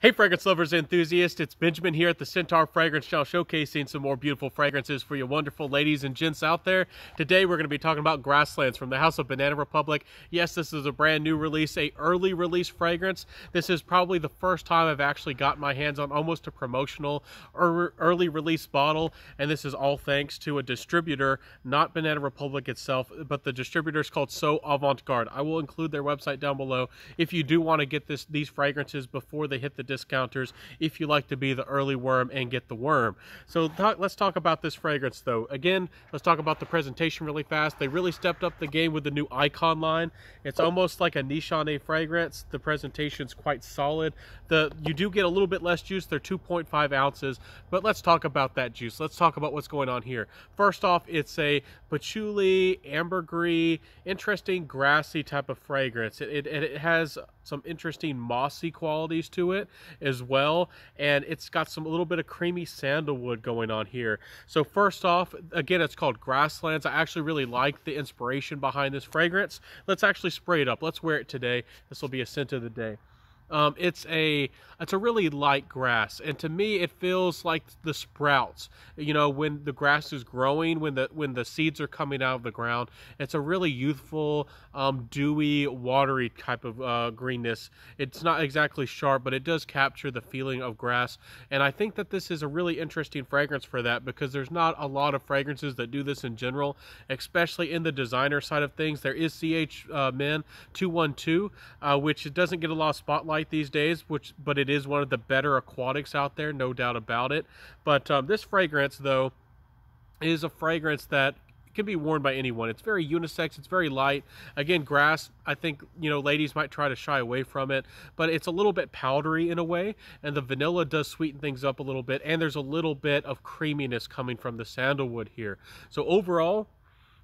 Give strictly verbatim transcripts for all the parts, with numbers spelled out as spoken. Hey fragrance lovers and enthusiasts, it's Benjamin here at the Centaur Fragrance Show, showcasing some more beautiful fragrances for you wonderful ladies and gents out there. Today we're going to be talking about Grasslands from the house of Banana Republic. Yes, this is a brand new release, a early release fragrance. This is probably the first time I've actually gotten my hands on almost a promotional early release bottle, and this is all thanks to a distributor, not Banana Republic itself, but the distributor is called So Avant Garde. I will include their website down below if you do want to get this these fragrances before they hit the discounters, if you like to be the early worm and get the worm. So th let's talk about this fragrance though. Again, let's talk about the presentation really fast. They really stepped up the game with the new Icon line. It's almost like a Nishane fragrance. The presentation's quite solid. The you do get a little bit less juice. They're two point five ounces, but let's talk about that juice. Let's talk about what's going on here. First off, it's a patchouli, ambergris, interesting grassy type of fragrance. It, it, it has some interesting mossy qualities to it as well, and it's got some a little bit of creamy sandalwood going on here. So first off, again, it's called Grasslands. I actually really like the inspiration behind this fragrance. Let's actually spray it up. Let's wear it today. This will be a scent of the day. Um, it's a it's a really light grass, and to me it feels like the sprouts, you know, when the grass is growing, when the when the seeds are coming out of the ground. It's a really youthful, um, dewy, watery type of uh, greenness. It's not exactly sharp, but it does capture the feeling of grass, and I think that this is a really interesting fragrance for that, because there's not a lot of fragrances that do this in general, especially in the designer side of things. There is C H Men two one two, uh, which it doesn't get a lot of spotlight these days, which but it is one of the better aquatics out there, no doubt about it. But um, this fragrance though is a fragrance that can be worn by anyone. It's very unisex, it's very light. Again, grass, I think, you know, ladies might try to shy away from it, but it's a little bit powdery in a way, and the vanilla does sweeten things up a little bit, and there's a little bit of creaminess coming from the sandalwood here. So overall,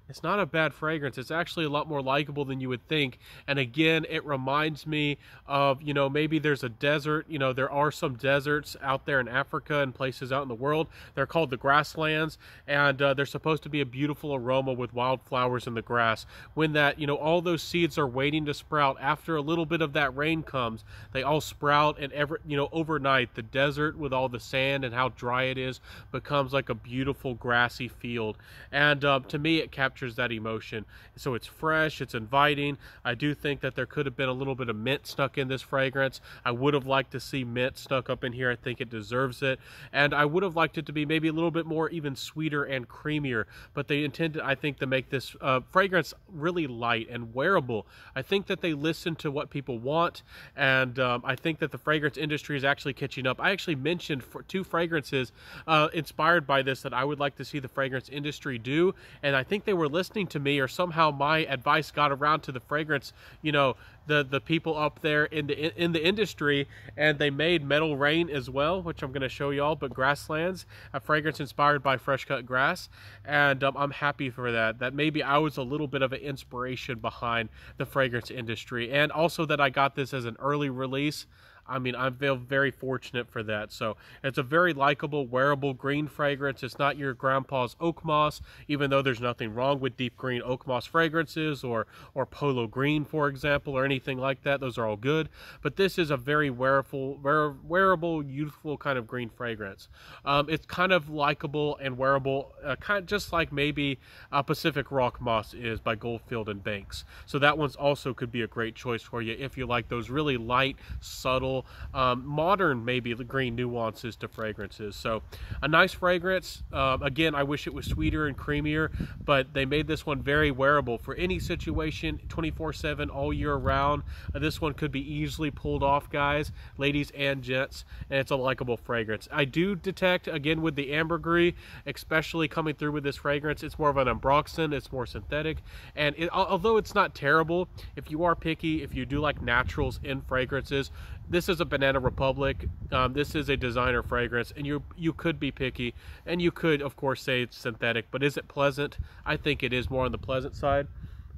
it's not a bad fragrance. It's actually a lot more likable than you would think. And again, it reminds me of, you know, maybe there's a desert. You know, there are some deserts out there in Africa and places out in the world. They're called the grasslands, and uh, they're supposed to be a beautiful aroma with wildflowers in the grass. When that, you know, all those seeds are waiting to sprout, after a little bit of that rain comes, they all sprout, and every, you know, overnight, the desert with all the sand and how dry it is becomes like a beautiful grassy field. And uh, to me, it captures that emotion. So it's fresh, it's inviting. I do think that there could have been a little bit of mint snuck in this fragrance. I would have liked to see mint snuck up in here. I think it deserves it, and I would have liked it to be maybe a little bit more even sweeter and creamier, but they intended, I think, to make this uh, fragrance really light and wearable. I think that they listen to what people want, and um, I think that the fragrance industry is actually catching up. I actually mentioned for two fragrances uh, inspired by this that I would like to see the fragrance industry do, and I think they were listening to me, or somehow my advice got around to the fragrance, you know, the the people up there in the in the industry, and they made Metal Rain as well, which I'm going to show y'all. But Grasslands, a fragrance inspired by fresh cut grass, and um, I'm happy for that that maybe I was a little bit of an inspiration behind the fragrance industry, and also that I got this as an early release. I mean, I feel very fortunate for that. So it's a very likable, wearable green fragrance. It's not your grandpa's oak moss, even though there's nothing wrong with deep green oak moss fragrances, or or polo green, for example, or anything like that. Those are all good. But this is a very wearable, wear, wearable, youthful kind of green fragrance. Um, it's kind of likable and wearable, uh, kind of just like maybe uh, Pacific Rock Moss is by Goldfield and Banks. So that one's also could be a great choice for you if you like those really light, subtle, Um, modern maybe green nuances to fragrances. So a nice fragrance. Um, again, I wish it was sweeter and creamier, but they made this one very wearable for any situation, twenty-four seven, all year round. Uh, this one could be easily pulled off, guys, ladies and gents, and it's a likable fragrance. I do detect, again, with the ambergris, especially coming through with this fragrance, it's more of an ambroxan, it's more synthetic, and it, although it's not terrible, if you are picky, if you do like naturals in fragrances, this is a Banana Republic. Um, this is a designer fragrance, and you you could be picky, and you could, of course, say it's synthetic, but is it pleasant? I think it is more on the pleasant side.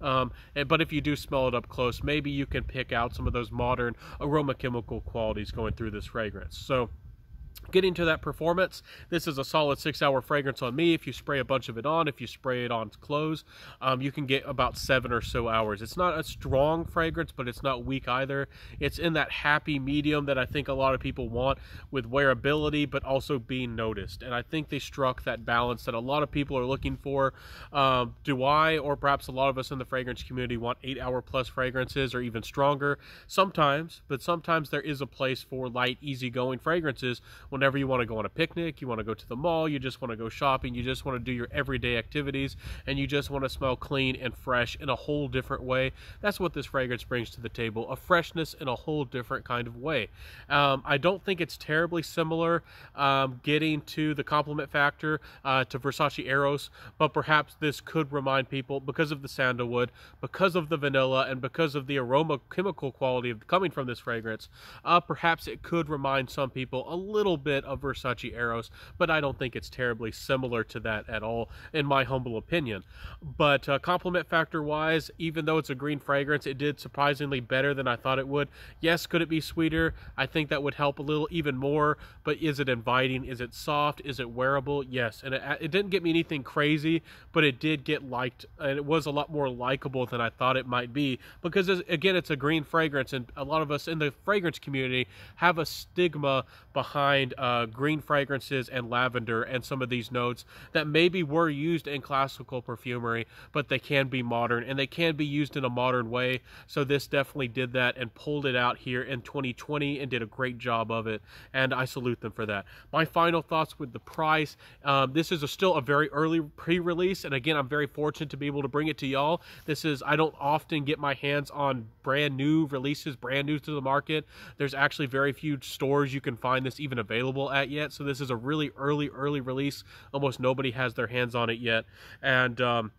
Um, and, but if you do smell it up close, maybe you can pick out some of those modern aroma chemical qualities going through this fragrance. So Get into that performance. This is a solid six hour fragrance on me. If you spray a bunch of it on, if you spray it on clothes, um, you can get about seven or so hours. It's not a strong fragrance, but it's not weak either. It's in that happy medium that I think a lot of people want with wearability, but also being noticed. And I think they struck that balance that a lot of people are looking for. Um, do I, or perhaps a lot of us in the fragrance community, want eight hour plus fragrances or even stronger? Sometimes, but sometimes there is a place for light, easygoing fragrances. When Whenever you want to go on a picnic, you want to go to the mall, you just want to go shopping, you just want to do your everyday activities, and you just want to smell clean and fresh in a whole different way. That's what this fragrance brings to the table, a freshness in a whole different kind of way. Um, I don't think it's terribly similar, um, getting to the compliment factor, uh, to Versace Eros, but perhaps this could remind people, because of the sandalwood, because of the vanilla, and because of the aroma chemical quality of coming from this fragrance, uh, perhaps it could remind some people a little bit bit of Versace Eros, but I don't think it's terribly similar to that at all, in my humble opinion. But uh, compliment factor wise, even though it's a green fragrance, it did surprisingly better than I thought it would. Yes, could it be sweeter? I think that would help a little even more, but is it inviting? Is it soft? Is it wearable? Yes, and it, it didn't get me anything crazy, but it did get liked, and it was a lot more likable than I thought it might be, because again, it's a green fragrance, and a lot of us in the fragrance community have a stigma behind Uh, green fragrances and lavender and some of these notes that maybe were used in classical perfumery, but they can be modern and they can be used in a modern way. So this definitely did that and pulled it out here in twenty twenty and did a great job of it, and I salute them for that. My final thoughts with the price. Um, this is a still a very early pre-release, and again, I'm very fortunate to be able to bring it to y'all. This is, I don't often get my hands on brand new releases, brand new to the market. There's actually very few stores you can find this even available at yet, so this is a really early early release. Almost nobody has their hands on it yet, and um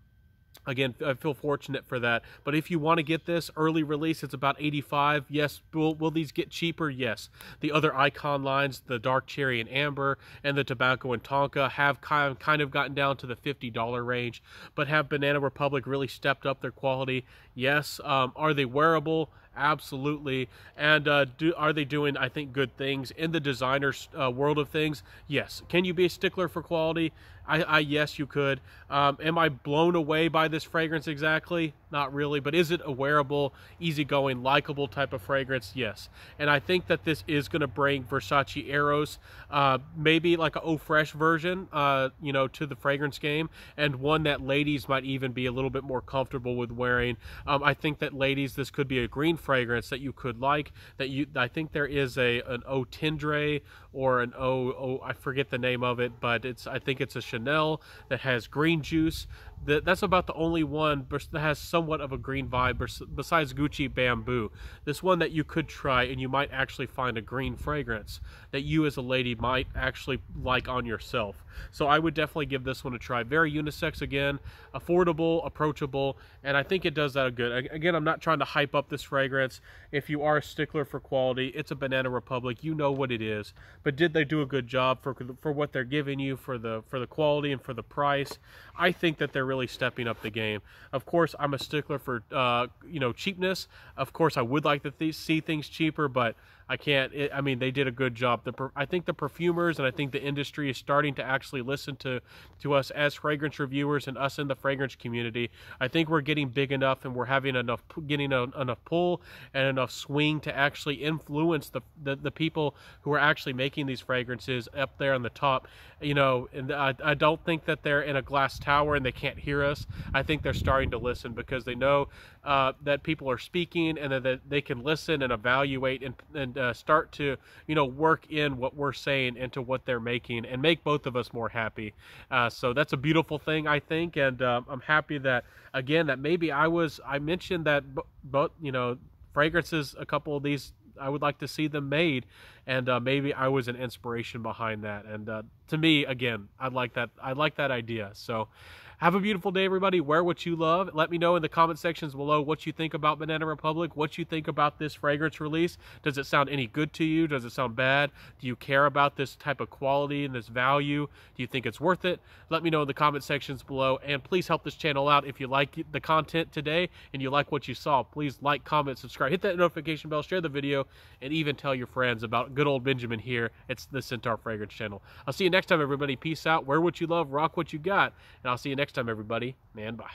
again, I feel fortunate for that. But if you want to get this early release, it's about eighty-five dollars. Yes, will, will these get cheaper? Yes. The other icon lines, the dark cherry and amber and the tobacco and tonka, have kind of gotten down to the fifty dollar range, but have Banana Republic really stepped up their quality? Yes. Um, are they wearable? Absolutely. And uh, do, are they doing, I think, good things in the designer's uh, world of things? Yes. Can you be a stickler for quality? I, I yes, you could. Um, am I blown away by this fragrance exactly? Not really. But is it a wearable, easygoing, likable type of fragrance? Yes. And I think that this is going to bring Versace Eros, uh, maybe like an Eau Fraiche version, uh, you know, to the fragrance game, and one that ladies might even be a little bit more comfortable with wearing. Um, I think that ladies, this could be a green fragrance that you could like. That you, I think there is a an Eau Tendre or an Eau, Eau, I forget the name of it, but it's, I think it's a Chanel that has green juice. That, that's about the only one that has somewhat of a green vibe besides Gucci Bamboo. This one that you could try, and you might actually find a green fragrance that you as a lady might actually like on yourself. So I would definitely give this one a try. Very unisex again, affordable, approachable, and I think it does that good. Again, I'm not trying to hype up this fragrance. If you are a stickler for quality, it's a Banana Republic. You know what it is. But did they do a good job for for what they're giving you, for the for the quality and for the price? I think that they're really stepping up the game. Of course, I'm a stickler for uh, you know, cheapness. Of course, I would like to th see things cheaper, but I can't. It, I mean, they did a good job. The per I think the perfumers, and I think the industry is starting to actually listen to to us as fragrance reviewers and us in the fragrance community. I think we're getting big enough, and we're having enough, getting a, enough pull and enough swing to actually influence the, the the people who are actually making these fragrances up there on the top. You know, and I, I don't think that they're in a glass tower and they can't hear us. I think they're starting to listen because they know uh, that people are speaking, and that, that they can listen and evaluate and and Uh, start to, you know, work in what we're saying into what they're making and make both of us more happy. Uh, so that's a beautiful thing, I think, and um, I'm happy that, again, that maybe I was, I mentioned that, but, you know, fragrances, a couple of these, I would like to see them made, and uh, maybe I was an inspiration behind that, and uh, to me, again, I like that, I like that idea. So Have a beautiful day, everybody. Wear what you love. Let me know in the comment sections below what you think about Banana Republic, what you think about this fragrance release. Does it sound any good to you? Does it sound bad? Do you care about this type of quality and this value? Do you think it's worth it? Let me know in the comment sections below, and please help this channel out. If you like the content today and you like what you saw, please like, comment, subscribe, hit that notification bell, share the video, and even tell your friends about good old Benjamin here. It's the Centaur Fragrance Channel. I'll see you next time, everybody. Peace out. Wear what you love, rock what you got, and I'll see you next time, everybody. Man, bye.